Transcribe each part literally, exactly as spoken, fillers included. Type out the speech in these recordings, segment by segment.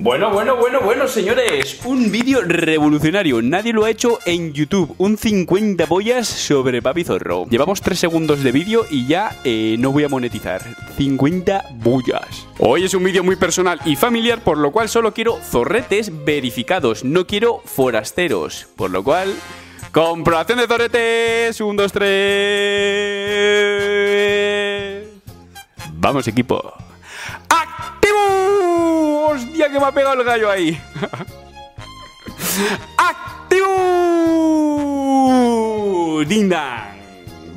Bueno, bueno, bueno, bueno, señores, un vídeo revolucionario, nadie lo ha hecho en YouTube, un cincuenta pollas sobre Papi Zorro. Llevamos tres segundos de vídeo y ya eh, no voy a monetizar, cincuenta bullas. Hoy es un vídeo muy personal y familiar, por lo cual solo quiero zorretes verificados, no quiero forasteros, por lo cual... ¡Comprobación de zorretes! ¡Un, dos, tres! ¡Vamos, equipo! ¡Hostia, que me ha pegado el gallo ahí! ¡Activo! ¡Dindan!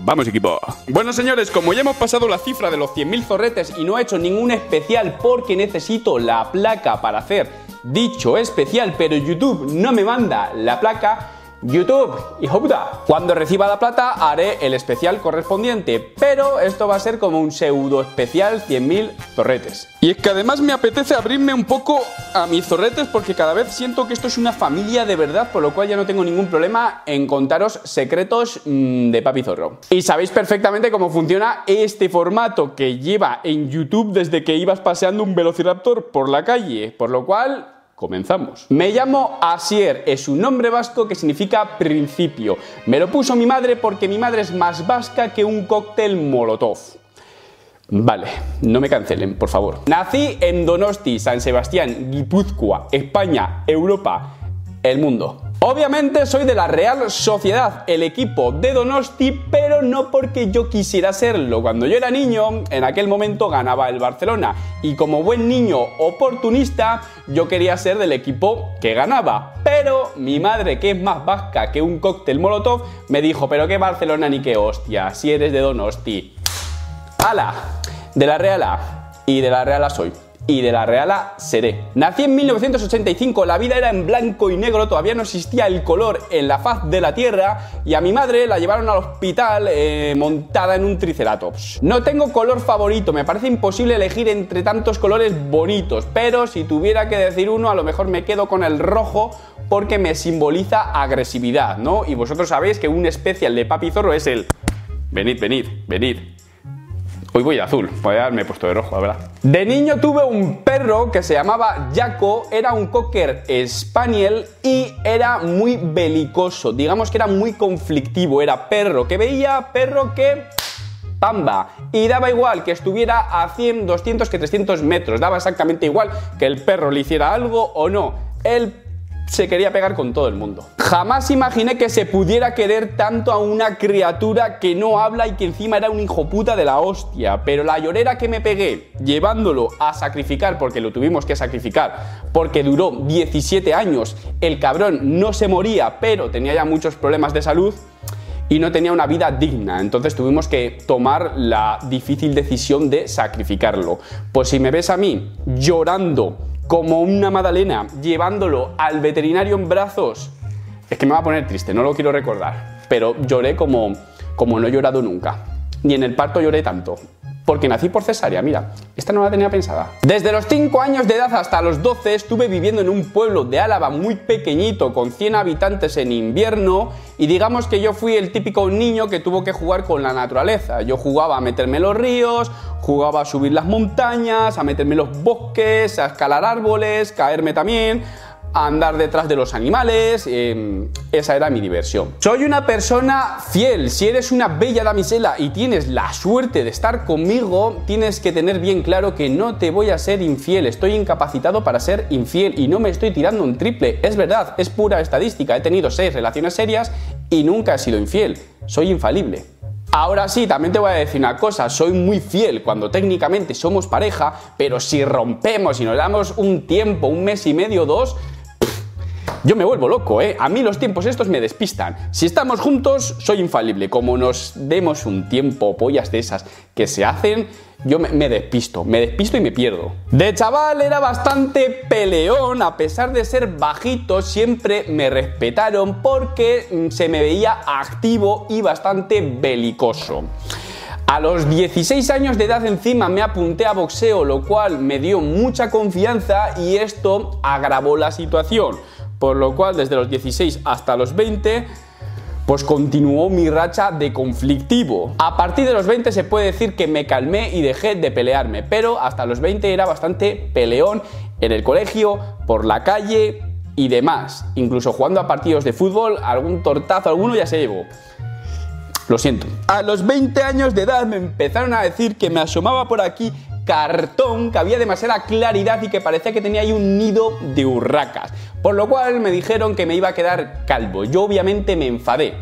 Vamos, equipo. Bueno, señores, como ya hemos pasado la cifra de los cien mil zorretes y no he hecho ningún especial porque necesito la placa para hacer dicho especial, pero YouTube no me manda la placa, YouTube, hijo puta. Cuando reciba la plata haré el especial correspondiente, pero esto va a ser como un pseudo especial cien mil zorretes. Y es que además me apetece abrirme un poco a mis zorretes porque cada vez siento que esto es una familia de verdad, por lo cual ya no tengo ningún problema en contaros secretos mmm, de Papi Zorro. Y sabéis perfectamente cómo funciona este formato que lleva en YouTube desde que ibas paseando un velociraptor por la calle, por lo cual... comenzamos. Me llamo Asier, es un nombre vasco que significa principio. Me lo puso mi madre porque mi madre es más vasca que un cóctel molotov. Vale, no me cancelen, por favor. Nací en Donosti, San Sebastián, Guipúzcoa, España, Europa, el mundo. Obviamente soy de la Real Sociedad, el equipo de Donosti, pero no porque yo quisiera serlo. Cuando yo era niño, en aquel momento ganaba el Barcelona y como buen niño oportunista, yo quería ser del equipo que ganaba. Pero mi madre, que es más vasca que un cóctel molotov, me dijo, pero qué Barcelona ni qué hostia, si eres de Donosti. ¡Hala! De la Reala. Y de la Reala soy. Y de la Reala seré. Nací en mil novecientos ochenta y cinco, la vida era en blanco y negro, todavía no existía el color en la faz de la tierra y a mi madre la llevaron al hospital eh, montada en un triceratops. No tengo color favorito, me parece imposible elegir entre tantos colores bonitos, pero si tuviera que decir uno a lo mejor me quedo con el rojo porque me simboliza agresividad, ¿no? Y vosotros sabéis que un especial de Papi Zorro es el... venid, venid, venid. Hoy voy de azul, voy a darme puesto de rojo, la verdad. De niño tuve un perro que se llamaba Jaco, era un cocker spaniel y era muy belicoso, digamos que era muy conflictivo, era perro que veía, perro que... pamba. Y daba igual que estuviera a cien, doscientos que trescientos metros, daba exactamente igual que el perro le hiciera algo o no. El se quería pegar con todo el mundo. Jamás imaginé que se pudiera querer tanto a una criatura que no habla y que encima era un hijo puta de la hostia, pero la llorera que me pegué llevándolo a sacrificar, porque lo tuvimos que sacrificar, porque duró diecisiete años, el cabrón no se moría, pero tenía ya muchos problemas de salud y no tenía una vida digna, entonces tuvimos que tomar la difícil decisión de sacrificarlo. Pues si me ves a mí llorando como una magdalena, llevándolo al veterinario en brazos, es que me va a poner triste, no lo quiero recordar, pero lloré como, como no he llorado nunca, ni en el parto lloré tanto, porque nací por cesárea, mira, esta no la tenía pensada. Desde los cinco años de edad hasta los doce estuve viviendo en un pueblo de Álava muy pequeñito, con cien habitantes en invierno, y digamos que yo fui el típico niño que tuvo que jugar con la naturaleza. Yo jugaba a meterme en los ríos, jugaba a subir las montañas, a meterme en los bosques, a escalar árboles, caerme también... a andar detrás de los animales, eh, esa era mi diversión. Soy una persona fiel, si eres una bella damisela y tienes la suerte de estar conmigo, tienes que tener bien claro que no te voy a ser infiel, estoy incapacitado para ser infiel y no me estoy tirando un triple, es verdad, es pura estadística, he tenido seis relaciones serias y nunca he sido infiel, soy infalible. Ahora sí, también te voy a decir una cosa, soy muy fiel cuando técnicamente somos pareja, pero si rompemos y nos damos un tiempo, un mes y medio, dos... yo me vuelvo loco, ¿eh? A mí los tiempos estos me despistan. Si estamos juntos, soy infalible. Como nos demos un tiempo, pollas de esas que se hacen, yo me, me despisto, me despisto y me pierdo. De chaval era bastante peleón, a pesar de ser bajito, siempre me respetaron porque se me veía activo y bastante belicoso. A los dieciséis años de edad encima me apunté a boxeo, lo cual me dio mucha confianza y esto agravó la situación. Por lo cual, desde los dieciséis hasta los veinte, pues continuó mi racha de conflictivo. A partir de los veinte se puede decir que me calmé y dejé de pelearme, pero hasta los veinte era bastante peleón en el colegio, por la calle y demás. Incluso jugando a partidos de fútbol, algún tortazo, alguno ya se llevó. Lo siento. A los veinte años de edad me empezaron a decir que me asomaba por aquí cartón, que había demasiada claridad y que parecía que tenía ahí un nido de urracas. Por lo cual me dijeron que me iba a quedar calvo. Yo obviamente me enfadé.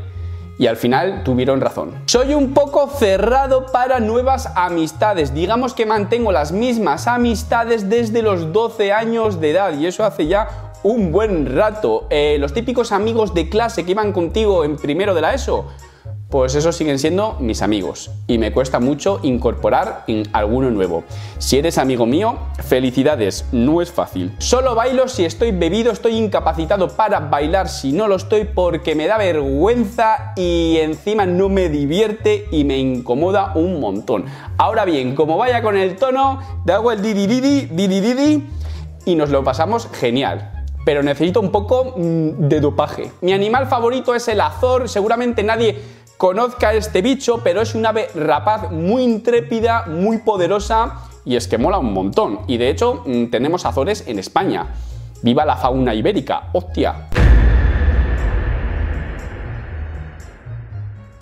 Y al final tuvieron razón. Soy un poco cerrado para nuevas amistades. Digamos que mantengo las mismas amistades desde los doce años de edad. Y eso hace ya un buen rato. Eh, los típicos amigos de clase que iban contigo en primero de la ESO, pues esos siguen siendo mis amigos y me cuesta mucho incorporar en alguno nuevo. Si eres amigo mío, felicidades, no es fácil. Solo bailo si estoy bebido, estoy incapacitado para bailar si no lo estoy porque me da vergüenza y encima no me divierte y me incomoda un montón. Ahora bien, como vaya con el tono, te hago el didididi, didididi y nos lo pasamos genial. Pero necesito un poco de dopaje. Mi animal favorito es el azor, seguramente nadie conozca este bicho, pero es un ave rapaz muy intrépida, muy poderosa y es que mola un montón. Y de hecho, tenemos azores en España. ¡Viva la fauna ibérica! ¡Hostia!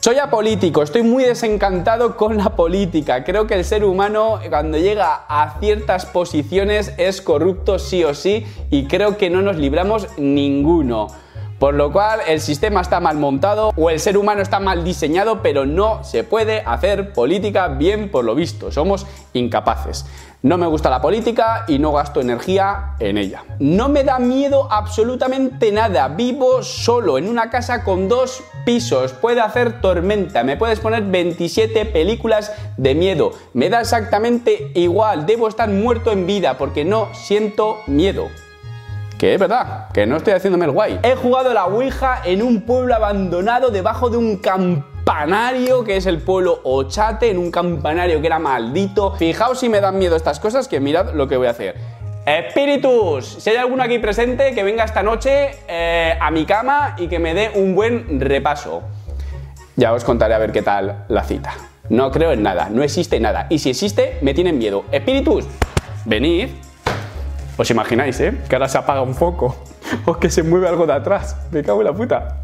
Soy apolítico, estoy muy desencantado con la política. Creo que el ser humano, cuando llega a ciertas posiciones, es corrupto sí o sí y creo que no nos libramos ninguno. Por lo cual el sistema está mal montado o el ser humano está mal diseñado, pero no se puede hacer política bien por lo visto, somos incapaces. No me gusta la política y no gasto energía en ella. No me da miedo absolutamente nada, vivo solo en una casa con dos pisos, puede hacer tormenta, me puedes poner veintisiete películas de miedo, me da exactamente igual, debo estar muerto en vida porque no siento miedo. Que es verdad, que no estoy haciéndome el guay. He jugado la Ouija en un pueblo abandonado debajo de un campanario, que es el pueblo Ochate, en un campanario que era maldito. Fijaos si me dan miedo estas cosas, que mirad lo que voy a hacer. Espíritus, si hay alguno aquí presente, que venga esta noche eh, a mi cama y que me dé un buen repaso. Ya os contaré a ver qué tal la cita. No creo en nada, no existe nada. Y si existe, me tienen miedo. Espíritus, venid. ¿Os imagináis, eh? Que ahora se apaga un foco o que se mueve algo de atrás. Me cago en la puta.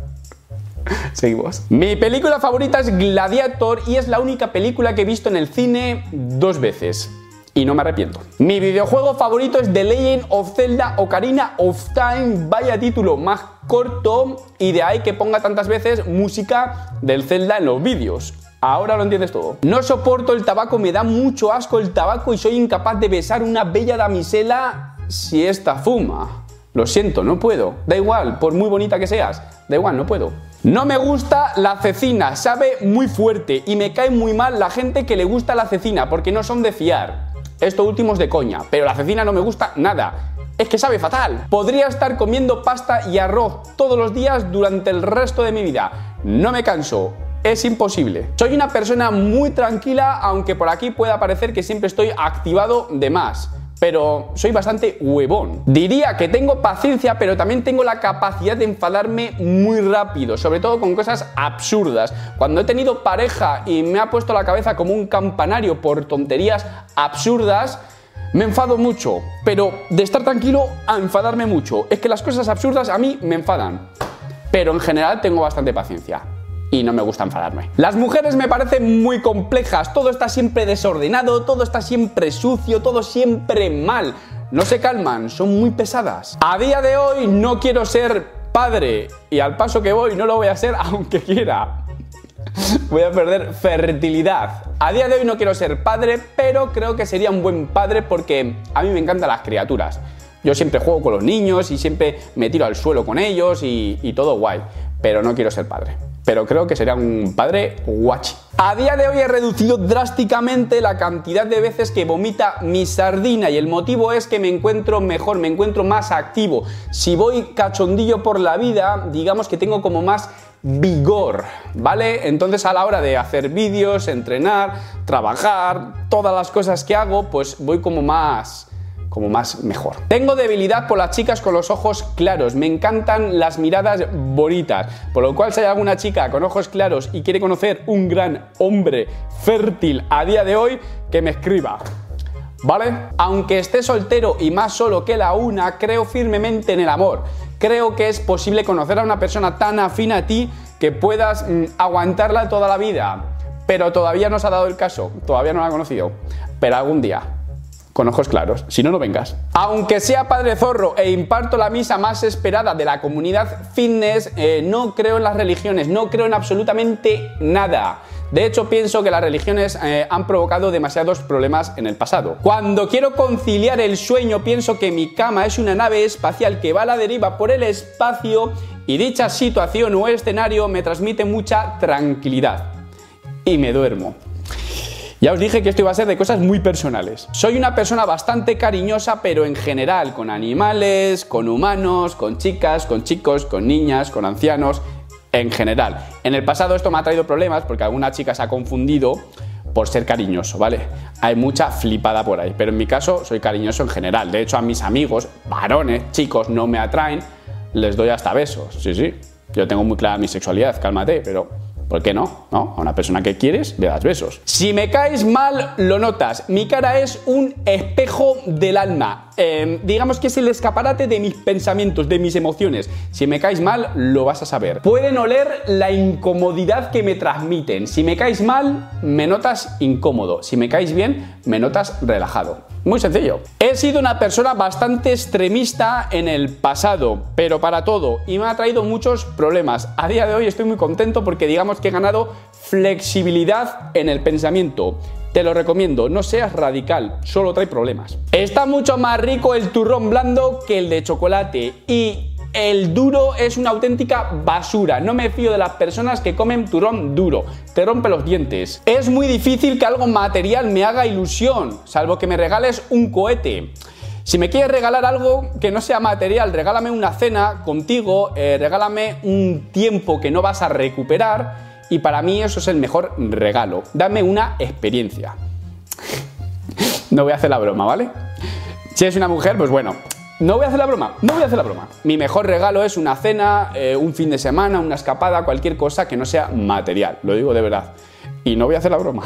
Seguimos. Mi película favorita es Gladiator y es la única película que he visto en el cine dos veces. Y no me arrepiento. Mi videojuego favorito es The Legend of Zelda Ocarina of Time. Vaya título más corto y de ahí que ponga tantas veces música del Zelda en los vídeos. Ahora lo entiendes todo. No soporto el tabaco, me da mucho asco el tabaco y soy incapaz de besar una bella damisela si esta fuma. Lo siento, no puedo. Da igual, por muy bonita que seas. Da igual, no puedo. No me gusta la cecina, sabe muy fuerte y me cae muy mal la gente que le gusta la cecina porque no son de fiar. Esto último es de coña, pero la cecina no me gusta nada. Es que sabe fatal. Podría estar comiendo pasta y arroz todos los días durante el resto de mi vida. No me canso. Es imposible. Soy una persona muy tranquila, aunque por aquí pueda parecer que siempre estoy activado de más. Pero soy bastante huevón. Diría que tengo paciencia, pero también tengo la capacidad de enfadarme muy rápido, sobre todo con cosas absurdas. Cuando he tenido pareja y me ha puesto la cabeza como un campanario por tonterías absurdas, me enfado mucho, pero de estar tranquilo a enfadarme mucho. Es que las cosas absurdas a mí me enfadan, pero en general tengo bastante paciencia. Y no me gusta enfadarme. Las mujeres me parecen muy complejas. Todo está siempre desordenado, todo está siempre sucio, todo siempre mal. No se calman, son muy pesadas. A día de hoy no quiero ser padre. Y al paso que voy no lo voy a ser aunque quiera. Voy a perder fertilidad. A día de hoy no quiero ser padre, pero creo que sería un buen padre porque a mí me encantan las criaturas. Yo siempre juego con los niños y siempre me tiro al suelo con ellos y, y todo guay. Pero no quiero ser padre. Pero creo que sería un padre guachi. A día de hoy he reducido drásticamente la cantidad de veces que vomita mi sardina y el motivo es que me encuentro mejor, me encuentro más activo. Si voy cachondillo por la vida, digamos que tengo como más vigor, ¿vale? Entonces a la hora de hacer vídeos, entrenar, trabajar, todas las cosas que hago, pues voy como más... como más mejor. Tengo debilidad por las chicas con los ojos claros, me encantan las miradas bonitas, por lo cual si hay alguna chica con ojos claros y quiere conocer un gran hombre fértil a día de hoy, que me escriba. ¿vale? Aunque esté soltero y más solo que la una, creo firmemente en el amor. Creo que es posible conocer a una persona tan afín a ti que puedas mm, aguantarla toda la vida. Pero todavía no se ha dado el caso, todavía no la he conocido. Pero algún día, con ojos claros, si no, no vengas. Aunque sea Padre Zorro e imparto la misa más esperada de la comunidad fitness, eh, no creo en las religiones, no creo en absolutamente nada. De hecho, pienso que las religiones eh, han provocado demasiados problemas en el pasado. Cuando quiero conciliar el sueño, pienso que mi cama es una nave espacial que va a la deriva por el espacio y dicha situación o escenario me transmite mucha tranquilidad. Y me duermo. Ya os dije que esto iba a ser de cosas muy personales. Soy una persona bastante cariñosa, pero en general, con animales, con humanos, con chicas, con chicos, con niñas, con ancianos, en general. En el pasado esto me ha traído problemas porque alguna chica se ha confundido por ser cariñoso, ¿vale? Hay mucha flipada por ahí, pero en mi caso soy cariñoso en general. De hecho, a mis amigos, varones, chicos, no me atraen, les doy hasta besos. Sí, sí, yo tengo muy clara mi sexualidad, cálmate, pero... ¿por qué no? ¿No? A una persona que quieres le das besos. Si me caes mal, lo notas. Mi cara es un espejo del alma. Eh, digamos que es el escaparate de mis pensamientos, de mis emociones. Si me caes mal, lo vas a saber. Pueden oler la incomodidad que me transmiten. Si me caes mal, me notas incómodo. Si me caes bien, me notas relajado. Muy sencillo. He sido una persona bastante extremista en el pasado, pero para todo, y me ha traído muchos problemas. A día de hoy estoy muy contento porque digamos que he ganado flexibilidad en el pensamiento. Te lo recomiendo, no seas radical, solo trae problemas. Está mucho más rico el turrón blando que el de chocolate y... el duro es una auténtica basura. No me fío de las personas que comen turrón duro. Te rompe los dientes. Es muy difícil que algo material me haga ilusión, salvo que me regales un cohete. Si me quieres regalar algo que no sea material, regálame una cena contigo, eh, regálame un tiempo que no vas a recuperar y para mí eso es el mejor regalo. Dame una experiencia. No voy a hacer la broma, ¿vale? Si es una mujer, pues bueno... No voy a hacer la broma, no voy a hacer la broma. Mi mejor regalo es una cena, eh, un fin de semana, una escapada, cualquier cosa que no sea material. Lo digo de verdad. Y no voy a hacer la broma.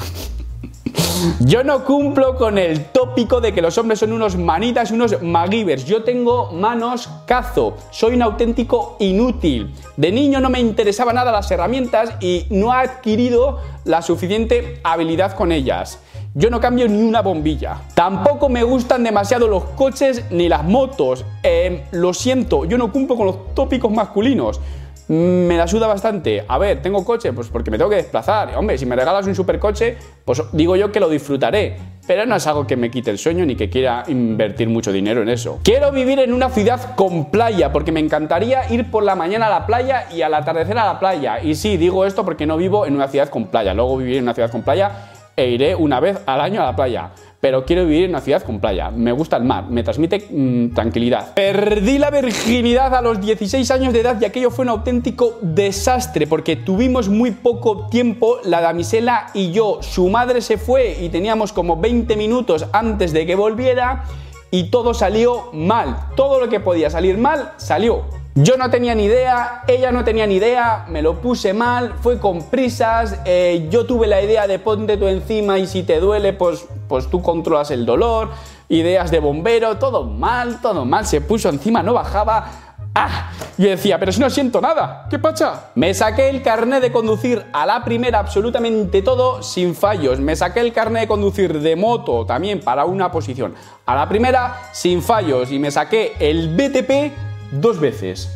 Yo no cumplo con el tópico de que los hombres son unos manitas, unos magivers. Yo tengo manos cazo. Soy un auténtico inútil. De niño no me interesaban nada las herramientas y no he adquirido la suficiente habilidad con ellas. Yo no cambio ni una bombilla. Tampoco me gustan demasiado los coches ni las motos. Eh, lo siento, yo no cumplo con los tópicos masculinos. Me la suda bastante. A ver, ¿tengo coche? Pues porque me tengo que desplazar. Hombre, si me regalas un supercoche, pues digo yo que lo disfrutaré. Pero no es algo que me quite el sueño ni que quiera invertir mucho dinero en eso. Quiero vivir en una ciudad con playa, porque me encantaría ir por la mañana a la playa y al atardecer a la playa. Y sí, digo esto porque no vivo en una ciudad con playa. Luego viviré en una ciudad con playa e iré una vez al año a la playa. Pero quiero vivir en una ciudad con playa. Me gusta el mar, me transmite mmm, tranquilidad. Perdí la virginidad a los dieciséis años de edad y aquello fue un auténtico desastre porque tuvimos muy poco tiempo, la damisela y yo. Su madre se fue y teníamos como veinte minutos antes de que volviera y todo salió mal. Todo lo que podía salir mal, salió. Yo no tenía ni idea, ella no tenía ni idea, me lo puse mal, fue con prisas, eh, yo tuve la idea de ponte tú encima y si te duele, pues, pues tú controlas el dolor, ideas de bombero, todo mal, todo mal, se puso encima, no bajaba, ¡ah! Yo decía, pero si no siento nada, ¿qué pacha? Me saqué el carnet de conducir a la primera, absolutamente todo, sin fallos. Me saqué el carnet de conducir de moto, también para una posición, a la primera, sin fallos, y me saqué el B T P... dos veces.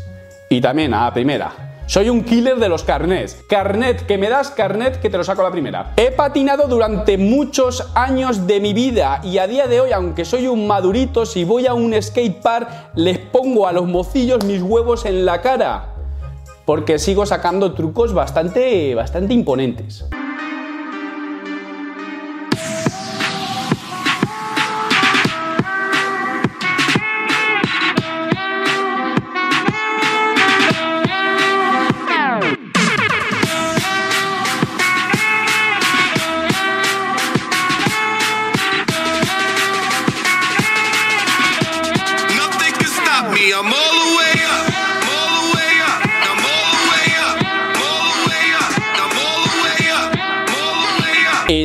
Y también a la primera. Soy un killer de los carnets. Carnet que me das, carnet que te lo saco a la primera. He patinado durante muchos años de mi vida y a día de hoy, aunque soy un madurito, si voy a un skatepark les pongo a los mocillos mis huevos en la cara. Porque sigo sacando trucos bastante, bastante imponentes.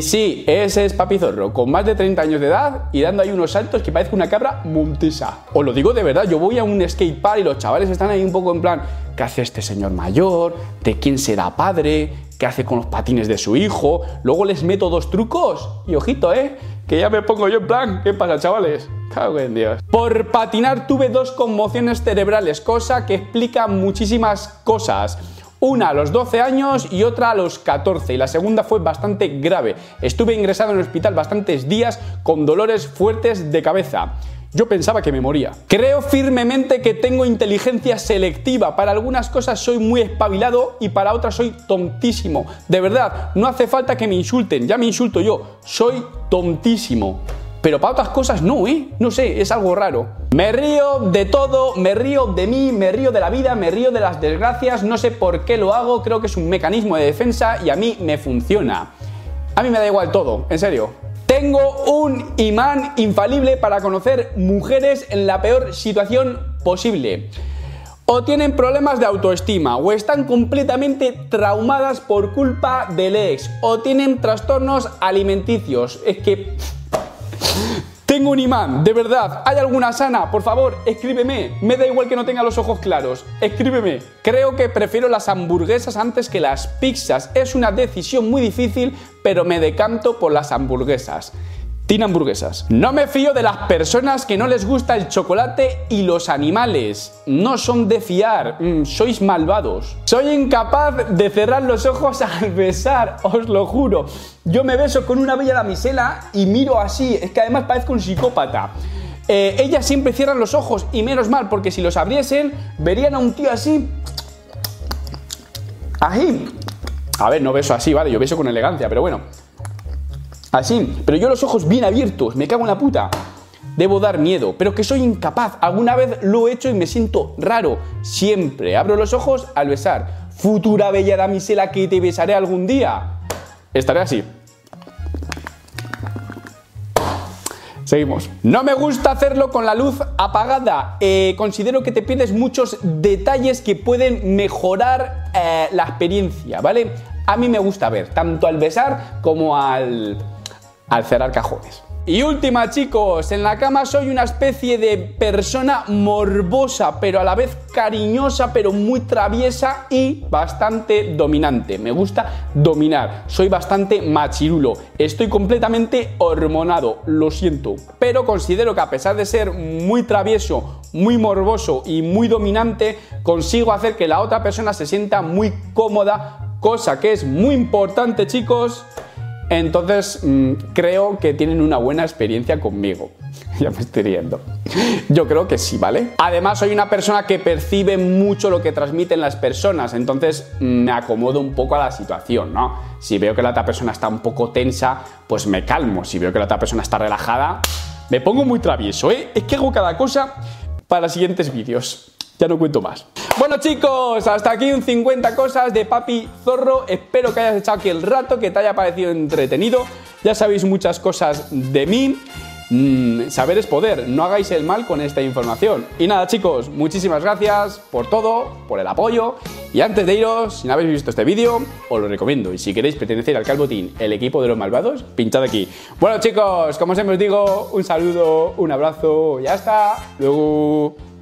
sí, ese es Papi Zorro, con más de treinta años de edad y dando ahí unos saltos que parece una cabra montesa. Os lo digo de verdad, yo voy a un skatepark y los chavales están ahí un poco en plan, ¿qué hace este señor mayor? ¿De quién será padre? ¿Qué hace con los patines de su hijo? Luego les meto dos trucos y ojito, ¿eh? Que ya me pongo yo en plan, ¿qué pasa, chavales? Cago en Dios. Por patinar tuve dos conmociones cerebrales, cosa que explica muchísimas cosas. Una a los doce años y otra a los catorce, y la segunda fue bastante grave. Estuve ingresado en el hospital bastantes días con dolores fuertes de cabeza. Yo pensaba que me moría. Creo firmemente que tengo inteligencia selectiva. Para algunas cosas soy muy espabilado y para otras soy tontísimo. De verdad, no hace falta que me insulten, ya me insulto yo. Soy tontísimo. Pero para otras cosas no, ¿eh? No sé, es algo raro. Me río de todo, me río de mí, me río de la vida, me río de las desgracias. No sé por qué lo hago, creo que es un mecanismo de defensa y a mí me funciona. A mí me da igual todo, en serio. Tengo un imán infalible para conocer mujeres en la peor situación posible. O tienen problemas de autoestima, o están completamente traumadas por culpa del ex, o tienen trastornos alimenticios. Es que... Tengo un imán, de verdad. ¿Hay alguna sana? Por favor, escríbeme. Me da igual que no tenga los ojos claros. Escríbeme. Creo que prefiero las hamburguesas antes que las pizzas. Es una decisión muy difícil, pero me decanto por las hamburguesas. Tin hamburguesas. No me fío de las personas que no les gusta el chocolate y los animales. No son de fiar. Mm, sois malvados. Soy incapaz de cerrar los ojos al besar, os lo juro. Yo me beso con una bella damisela y miro así. Es que además parezco un psicópata. Eh, ellas siempre cierran los ojos y menos mal, porque si los abriesen, verían a un tío así. Así. A ver, no beso así, vale, yo beso con elegancia, pero bueno. Así, pero yo los ojos bien abiertos, me cago en la puta. Debo dar miedo, pero que soy incapaz. Alguna vez lo he hecho y me siento raro. Siempre abro los ojos al besar. Futura bella damisela que te besaré algún día. Estaré así. Seguimos. No me gusta hacerlo con la luz apagada. Eh, considero que te pierdes muchos detalles que pueden mejorar eh, la experiencia, ¿vale? A mí me gusta ver, tanto al besar como al, al cerrar cajones. Y última, chicos. En la cama soy una especie de persona morbosa, pero a la vez cariñosa, pero muy traviesa y bastante dominante. Me gusta dominar. Soy bastante machirulo. Estoy completamente hormonado, lo siento. Pero considero que a pesar de ser muy travieso, muy morboso y muy dominante, consigo hacer que la otra persona se sienta muy cómoda, cosa que es muy importante, chicos. Entonces, mmm, creo que tienen una buena experiencia conmigo. Ya me estoy riendo. Yo creo que sí, ¿vale? Además, soy una persona que percibe mucho lo que transmiten las personas. Entonces, mmm, me acomodo un poco a la situación, ¿no? Si veo que la otra persona está un poco tensa, pues me calmo. Si veo que la otra persona está relajada, me pongo muy travieso, ¿eh? Es que hago cada cosa para siguientes vídeos. Ya no cuento más. Bueno, chicos, hasta aquí un cincuenta cosas de Papi Zorro. Espero que hayas echado aquí el rato, que te haya parecido entretenido. Ya sabéis muchas cosas de mí. Mm, saber es poder, no hagáis el mal con esta información. Y nada, chicos, muchísimas gracias por todo, por el apoyo. Y antes de iros, si no habéis visto este vídeo, os lo recomiendo. Y si queréis pertenecer al Calvotín, el equipo de los malvados, pinchad aquí. Bueno, chicos, como siempre os digo, un saludo, un abrazo y hasta luego.